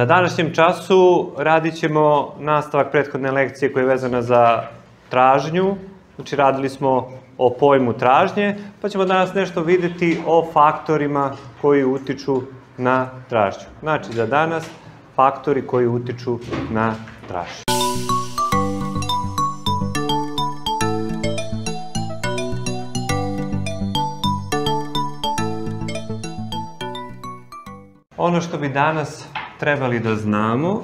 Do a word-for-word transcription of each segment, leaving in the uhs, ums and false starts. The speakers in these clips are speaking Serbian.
Na današnjem času radit ćemo nastavak prethodne lekcije koja je vezana za tražnju, znači radili smo o pojmu tražnje, pa ćemo danas nešto vidjeti o faktorima koji utiču na tražnju. Znači za danas faktori koji utiču na tražnju. Ono što bi danas trebali da znamo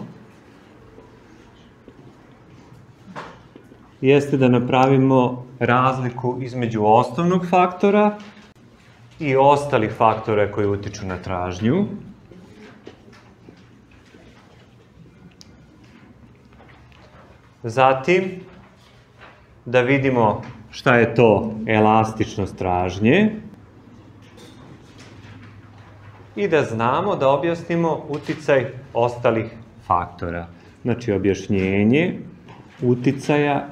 jeste da napravimo razliku između osnovnog faktora i ostalih faktora koji utiču na tražnju. Zatim da vidimo šta je to elastičnost tražnje i da znamo, da objasnimo uticaj ostalih faktora. Znači, objašnjenje uticaja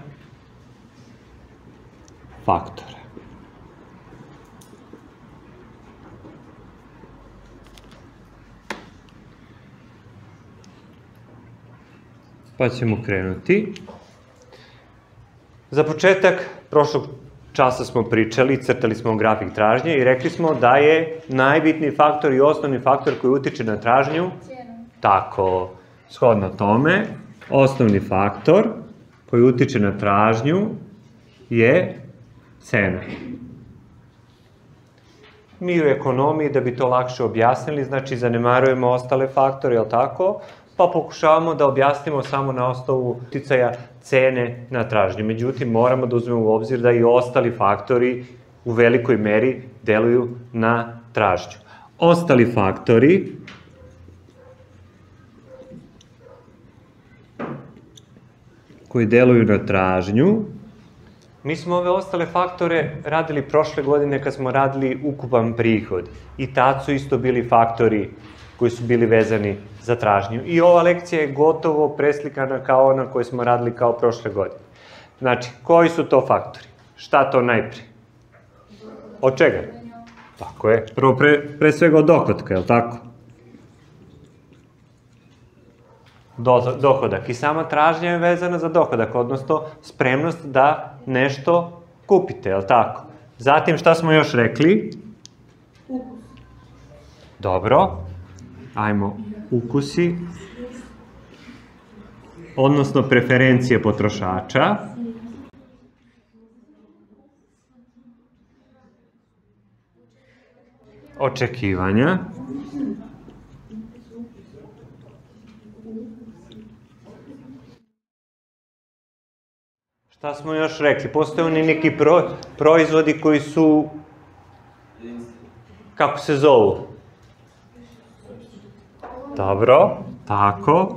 faktora. Pa ćemo krenuti. Za početak, prošlog časa smo pričali, crtali smo grafik tražnje i rekli smo da je najbitniji faktor i osnovni faktor koji utiče na tražnju cijena. Tako, shodno tome, osnovni faktor koji utiče na tražnju je cena. Mi u ekonomiji, da bi to lakše objasnili, znači zanemarujemo ostale faktore, je li tako? Pa pokušavamo da objasnimo samo na osnovu uticaja cene na tražnju. Međutim, moramo da uzmemo u obzir da i ostali faktori u velikoj meri deluju na tražnju. Ostali faktori koji deluju na tražnju. Mi smo ove ostale faktore radili prošle godine kad smo radili ukupan prihod. I tad su isto bili faktori koji su bili vezani za tražnju. I ova lekcija je gotovo preslikana kao ona koju smo radili kao prošle godine. Znači, koji su to faktori? Šta to najpre? Od čega? Tako je. Prvo, pre, pre svega od dohotka, je li tako? Do, dohodak. I sama tražnja je vezana za dohodak, odnosno spremnost da nešto kupite, je li tako? Zatim, šta smo još rekli? Dobro. Ajmo, ukusi, odnosno preferencije potrošača. Očekivanja. Šta smo još rekli? Postoje oni neki proizvodi koji su, kako se zovu? Dobro, tako,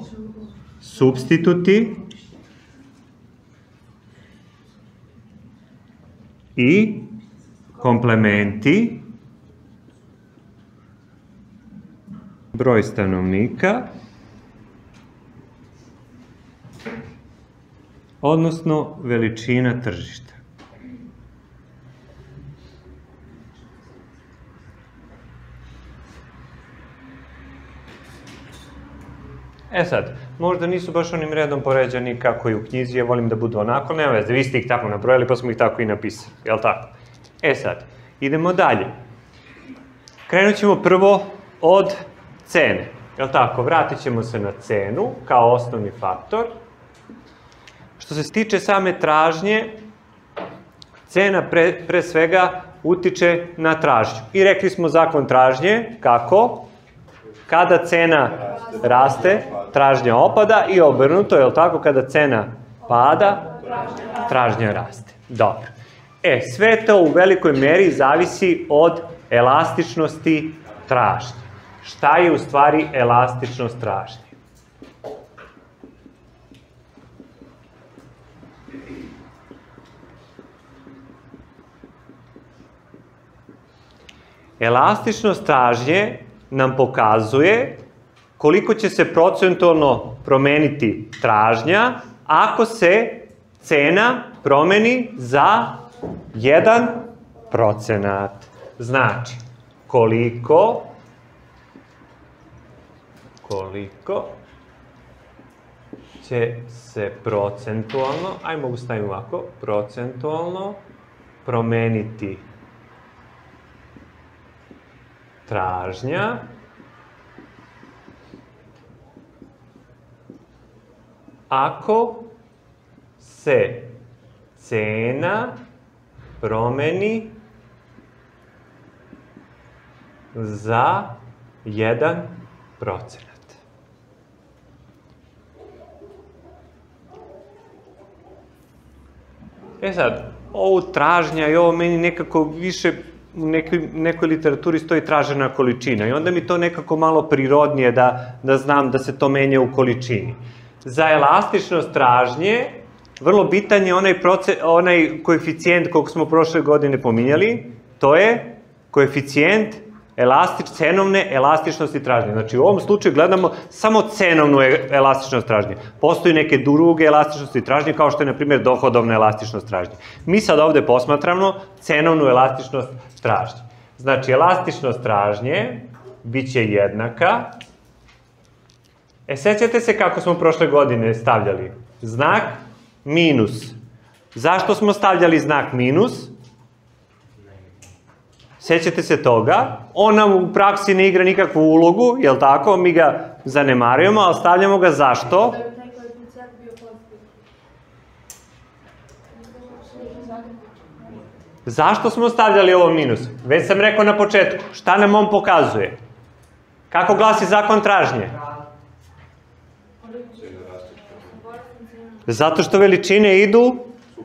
supstituti i komplementi, broj stanovnika, odnosno veličina tržišta. E sad, možda nisu baš onim redom poređani kako i u knjizi, ja volim da budu onako, nema veze, vi ste ih tako nabrojali pa smo ih tako i napisali, je li tako? E sad, idemo dalje. Krenut ćemo prvo od cene, je li tako? Vratit ćemo se na cenu kao osnovni faktor. Što se tiče same tražnje, cena pre, pre svega utiče na tražnju. I rekli smo zakon tražnje, kako? Kada cena raste, tražnja opada i obrnuto, je li tako? Kada cena pada, tražnja raste. Dobro. E, sve to u velikoj meri zavisi od elastičnosti tražnje. Šta je u stvari elastičnost tražnje? Elastičnost tražnje nam pokazuje koliko će se procentualno promeniti tražnja ako se cena promeni za jedan procenat. Znači, koliko koliko će se procentualno, aj mogu staviti ovako, procentualno promeniti tražnja ako se cena promeni za jedan procenat. E sad, ovo tražnja i ovo meni nekako više u nekoj literaturi stoji tražena količina i onda mi to nekako malo prirodnije da znam da se to menja u količini. Za elastičnost tražnje vrlo bitan je onaj koeficijent kog smo prošle godine pominjali, to je koeficijent cenovne elastičnosti tražnje. Znači u ovom slučaju gledamo samo cenovnu elastičnost tražnje. Postoji neke druge elastičnosti tražnje kao što je na primjer dohodovna elastičnost tražnje. Mi sad ovde posmatramo cenovnu elastičnost tražnje. Znači elastičnost tražnje bit će jednaka. E sećate se kako smo prošle godine stavljali znak minus. Zašto smo stavljali znak minus? Sećate se toga, on nam u praksi ne igra nikakvu ulogu, jel' tako? Mi ga zanemarujemo, ali stavljamo ga zašto? Zašto smo stavljali ovo minus? Već sam rekao na početku, šta nam on pokazuje? Kako glasi zakon tražnje? Zato što veličine idu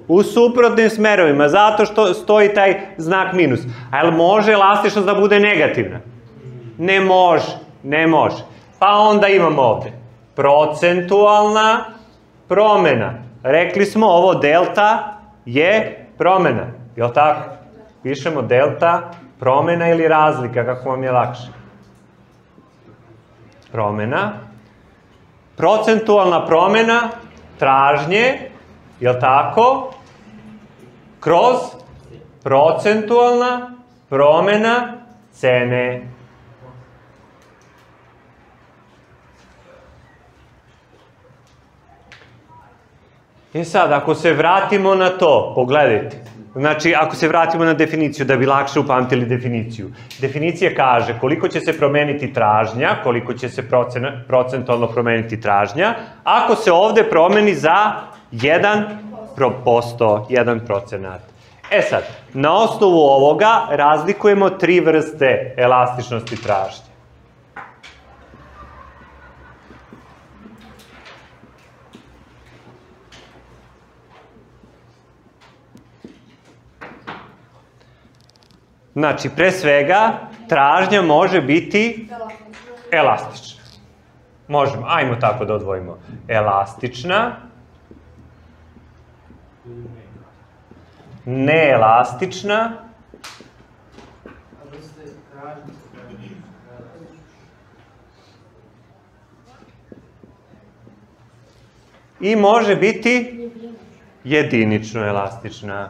u suprotnim smerovima, zato što stoji taj znak minus. A jel može elastičnost da bude negativna? Ne može, ne može. Pa onda imamo ovde procentualna promena. Rekli smo ovo delta je promena, je li tako? Pišemo delta promena ili razlika, kako vam je lakše. Promena. Procentualna promena tražnje, je li tako? Kroz procentualna promena cene. I sad, ako se vratimo na to, pogledajte. Znači, ako se vratimo na definiciju, da bi lakše upamtili definiciju. Definicija kaže koliko će se promeniti tražnja, koliko će se procentualno promeniti tražnja, ako se ovde promeni za jedan procenat. E sad, na osnovu ovoga razlikujemo tri vrste elastičnosti tražnje. Znači, pre svega, tražnja može biti elastična. Možemo, ajmo tako da odvojimo. Elastična, neelastična i može biti jedinično elastična.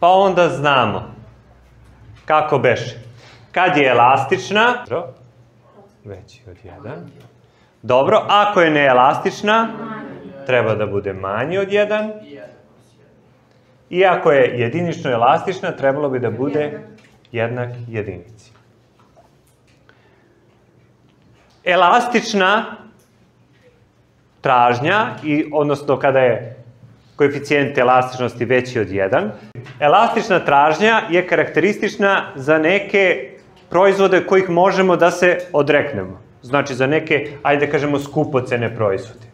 Pa onda znamo kako beše. Kad je elastična, veći od jedan. Dobro, ako je neelastična, treba da bude manji od jedan. I ako je jedinično elastična, trebalo bi da bude jednak jedinici. Elastična tražnja, odnosno kada je koeficijent elastičnosti veći od jedan. Elastična tražnja je karakteristična za neke proizvode kojih možemo da se odreknemo. Znači za neke, ajde da kažemo, skupocene proizvode.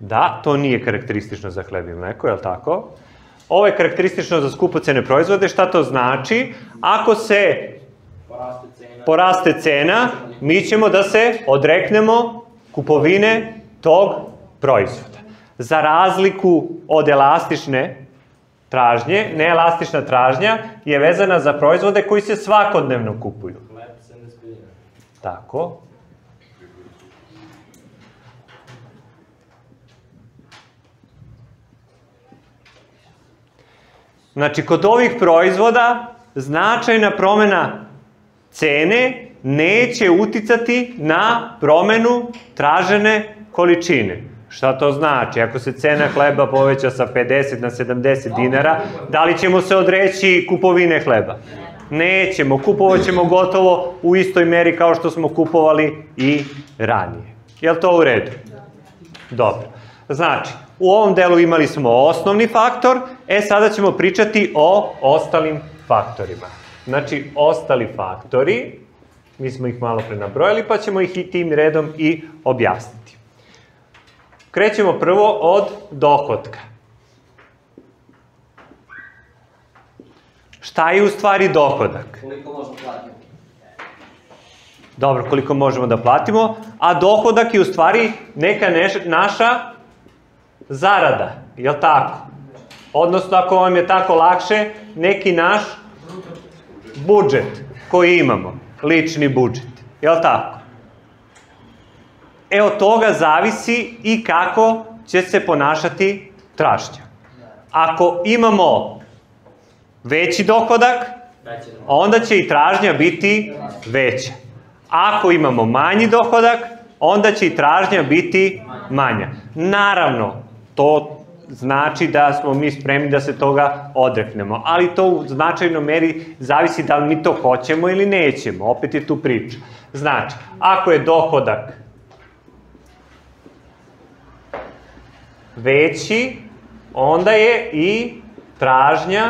Da, to nije karakteristično za hleb i mleko, je li tako? Ovo je karakteristično za skupocene proizvode. Šta to znači? Ako se poraste cena, mi ćemo da se odreknemo kupovine tog proizvoda. Za razliku od elastične tražnje, neelastična tražnja je vezana za proizvode koji se svakodnevno kupuju. Tako. Znači, kod ovih proizvoda značajna promena cene neće uticati na promenu tražene količine. Šta to znači? Ako se cena hleba poveća sa pedeset na sedamdeset dinara, da li ćemo se odreći kupovine hleba? Nećemo, kupovat ćemo gotovo u istoj meri kao što smo kupovali i ranije. Je li to u redu? Dobro. Znači, u ovom delu imali smo osnovni faktor, e sada ćemo pričati o ostalim faktorima. Znači, ostali faktori, mi smo ih malo prenabrojali, pa ćemo ih i tim redom i objasniti. Krećemo prvo od dohotka. Šta je u stvari dohodak? Koliko možemo platiti? Dobro, koliko možemo da platimo, a dohodak je u stvari neka naša zarada, je li tako? Odnosno, ako vam je tako lakše, neki naš budžet koji imamo, lični budžet, je li tako? E od toga zavisi i kako će se ponašati tražnja. Ako imamo veći dohodak, onda će i tražnja biti veća. Ako imamo manji dohodak, onda će i tražnja biti manja. Naravno, to znači da smo mi spremni da se toga odreknemo, ali to u značajnoj meri zavisi da li mi to hoćemo ili nećemo. Opet je tu priča. Znači, ako je dohodak veći, onda je i tražnja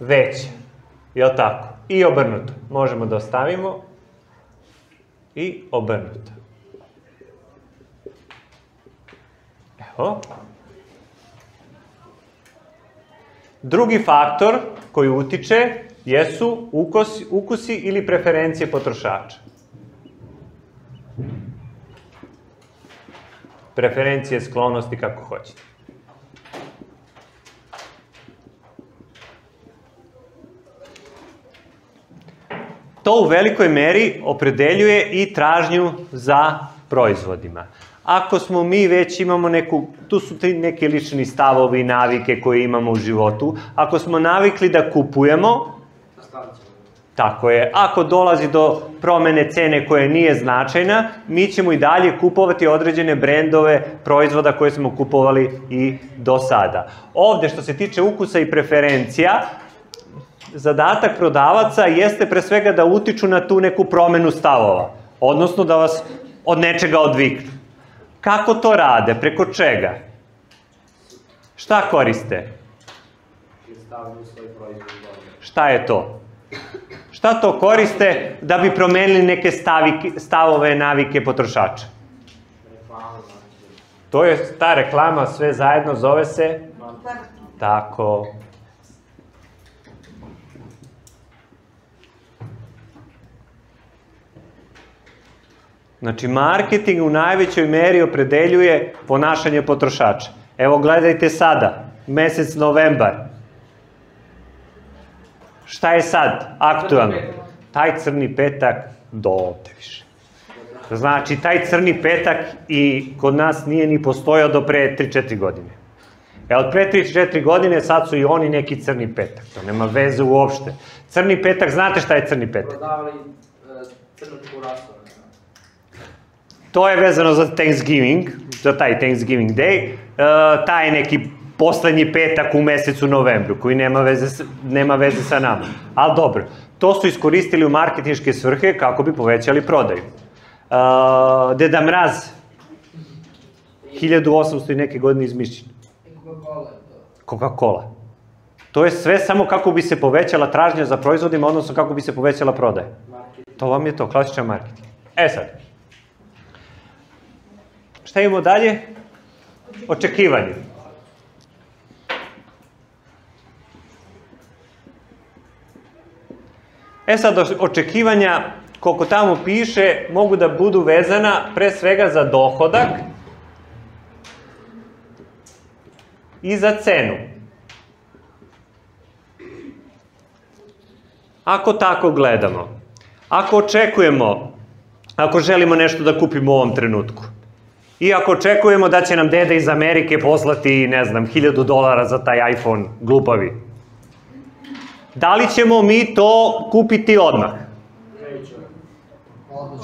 veća. Je li tako? I obrnuto. Možemo da ostavimo i obrnuto. Evo. Drugi faktor koji utiče jesu ukusi ili preferencije potrošača. Preferencije, sklonosti, kako hoćete. To u velikoj meri opredeljuje i tražnju za proizvodima. Ako smo mi već imamo neku, tu su neke lični stavovi i navike koje imamo u životu, ako smo navikli da kupujemo, tako je, ako dolazi do promene cene koja nije značajna, mi ćemo i dalje kupovati određene brendove proizvoda koje smo kupovali i do sada. Ovde što se tiče ukusa i preferencija, zadatak prodavaca jeste pre svega da utiču na tu neku promenu stavova, odnosno da vas od nečega odviknu. Kako to rade? Preko čega? Šta koriste? Šta je to? Šta to koriste da bi promenili neke stavove, navike potrošača? To je ta reklama, sve zajedno zove se... Tako... Znači, marketing u najvećoj meri opredeljuje ponašanje potrošača. Evo, gledajte sada, mesec novembar. Šta je sad aktualno? Taj crni petak do ovde više. Znači, taj crni petak i kod nas nije ni postojao do pre tri do četiri godine. E, od pre tri do četiri godine sad su i oni neki crni petak. To nema veze uopšte. Crni petak, znate šta je crni petak? Prodavali crnočku rastu. To je vezano za Thanksgiving, za taj Thanksgiving Day, taj neki poslednji petak u mesecu novembru, koji nema veze sa nama. Ali dobro, to su iskoristili u marketinške svrhe kako bi povećali prodaju. Deda Mraz, hiljadu osamsto i neke godine izmišljen. Coca-Cola. Coca-Cola. To je sve samo kako bi se povećala tražnja za proizvodima, odnosno kako bi se povećala prodaja. To vam je to, klasičan marketing. E sad. Šta imamo dalje? Očekivanje. E sad, očekivanja, koliko tamo piše, mogu da budu vezana pre svega za dohodak i za cenu. Ako tako gledamo, ako očekujemo, ako želimo nešto da kupimo u ovom trenutku, i ako očekujemo da će nam deda iz Amerike poslati, ne znam, hiljadu dolara za taj iPhone glupavi, da li ćemo mi to kupiti odmah?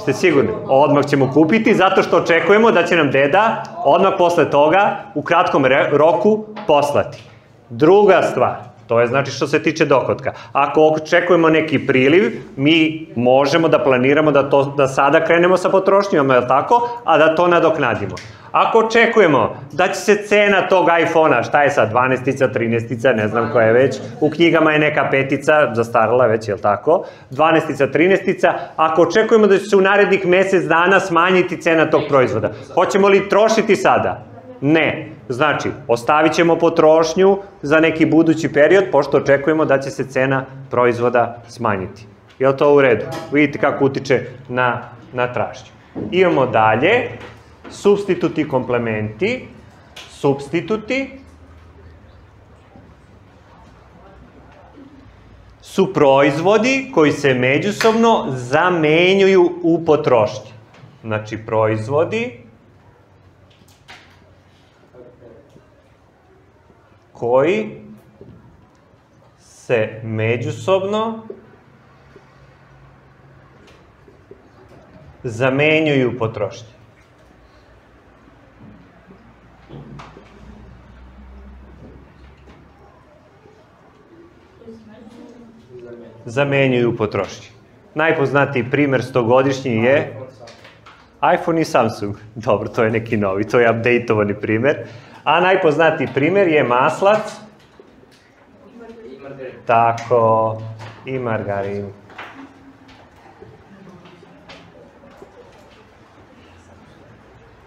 Ste sigurni? Odmah ćemo kupiti, zato što očekujemo da će nam deda odmah posle toga u kratkom roku poslati. Druga stvar, to je znači što se tiče dohotka. Ako očekujemo neki priliv, mi možemo da planiramo da, to, da sada krenemo sa potrošnjom, je li tako? A da to nadoknadimo. Ako očekujemo da će se cena tog iPhona, šta je sad, dvanaestica, trinaestica, ne znam koja je već, u knjigama je neka petica, zastarala već, je li tako? dvanaestica, trinaestica, ako očekujemo da će se u narednih mesec dana smanjiti cena tog proizvoda, hoćemo li trošiti sada? Ne. Znači, ostavit ćemo potrošnju za neki budući period, pošto očekujemo da će se cena proizvoda smanjiti. Je li to u redu? Vidite kako utiče na, na tražnju. Idemo dalje. Supstituti komplementi. Supstituti su proizvodi koji se međusobno zamenjuju u potrošnji. Znači, proizvodi koji se međusobno zamenjuju potrošnje. Zamenjuju potrošnje. Najpoznatiji primer stogodišnji je iPhone i Samsung. Dobro, to je neki novi, to je updateovani primer. A najpoznatiji primer je maslac. Tako, i margarin.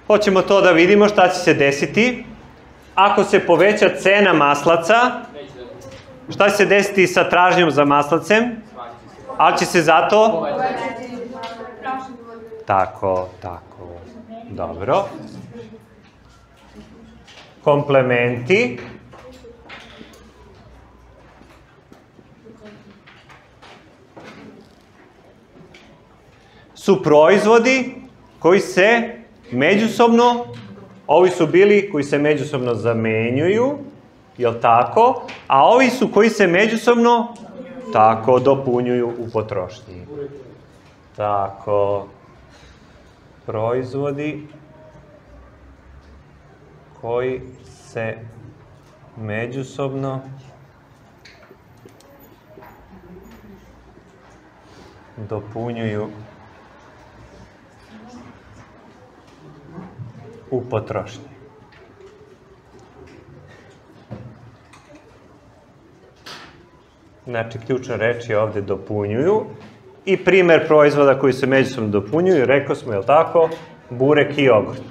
Hoćemo to da vidimo šta će se desiti. Ako se poveća cena maslaca, šta će se desiti sa tražnjom za maslacem? Ali će se zato... Tako, tako. Dobro. Komplementi su proizvodi koji se međusobno, ovi su bili koji se međusobno zamenjuju, jel tako? A ovi su koji se međusobno tako dopunjuju u potrošnji. Tako, proizvodi koji se međusobno dopunjuju u potrošnji. Znači, ključna reč je ovde dopunjuju. I primer proizvoda koji se međusobno dopunjuju, rekao smo, je li tako, burek i jogurt.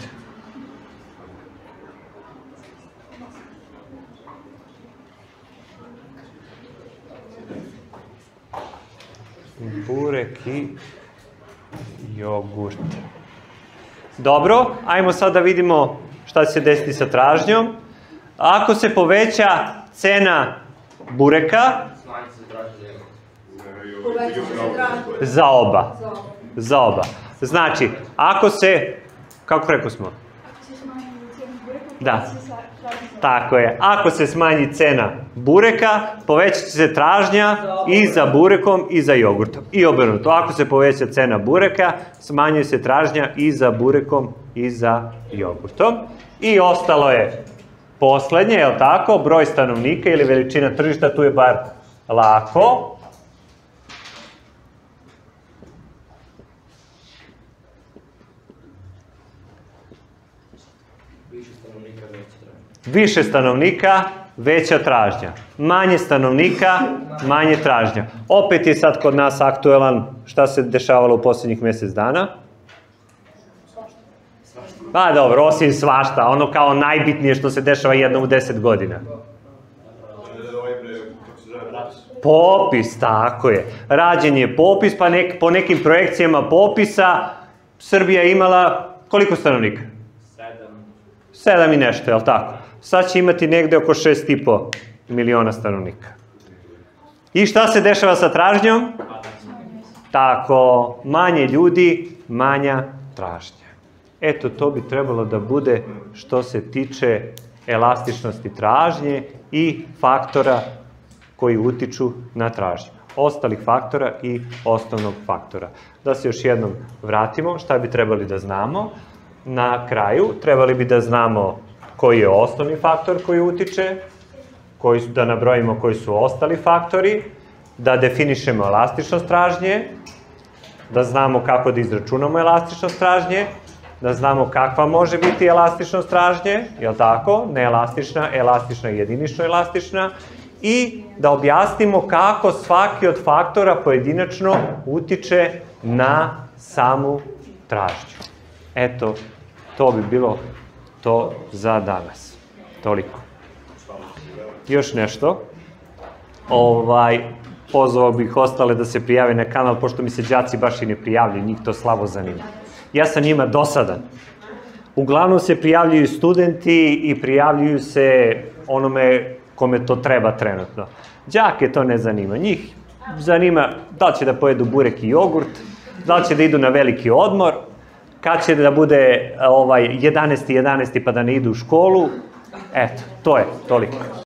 Burek i jogurt. Dobro, ajmo sad da vidimo šta će se desiti sa tražnjom. Ako se poveća cena bureka, za oba. Za oba. Znači, ako se, kako rekao smo? Ako se smanji cena bureka, da. Tako je. Ako se smanji cena bureka, povećat će se tražnja i za burekom i za jogurtom. I obrnuto. Ako se poveća cena bureka, smanjuje se tražnja i za burekom i za jogurtom. I ostalo je poslednje, je li tako? Broj stanovnika ili veličina tržišta, tu je bar lako. Više stanovnika, veća tražnja. Manje stanovnika, manje tražnja. Opet je sad kod nas aktuelan šta se dešavalo u poslednjih mesec dana. Pa dobro, osim svašta, ono kao najbitnije što se dešava jednom u deset godina. Popis, tako je. Rađen je popis, pa nek, po nekim projekcijama popisa Srbija imala koliko stanovnika? Sedam i nešto, je li tako? sad će imati negde oko šest i po miliona stanovnika. I šta se dešava sa tražnjom? Tako, manje ljudi, manja tražnja. Eto, to bi trebalo da bude što se tiče elastičnosti tražnje i faktora koji utiču na tražnju. Ostalih faktora i osnovnog faktora. Da se još jednom vratimo, šta bi trebali da znamo? Na kraju trebali bi da znamo koji je osnovni faktor koji utiče, da nabrojimo koji su ostali faktori, da definišemo elastičnost tražnje, da znamo kako da izračunamo elastičnost tražnje, da znamo kakva može biti elastičnost tražnje, je li tako? Neelastična, elastična i jedinično elastična, i da objasnimo kako svaki od faktora pojedinačno utiče na samu tražnju. Eto, to bi bilo to za danas. Toliko. Još nešto. Pozvao bih ostale da se prijave na kanal, pošto mi se đaci baš i ne prijavljaju, njih to slabo zanima. Ja sam njima dosadan. Uglavnom se prijavljuju studenti i prijavljuju se onome kome to treba trenutno. Đake to ne zanima. Njih zanima da li će da pojedu burek i jogurt, da li će da idu na veliki odmor, kad će da bude jedanaesti i jedanaesti pa da ne idu u školu. Eto, to je, toliko.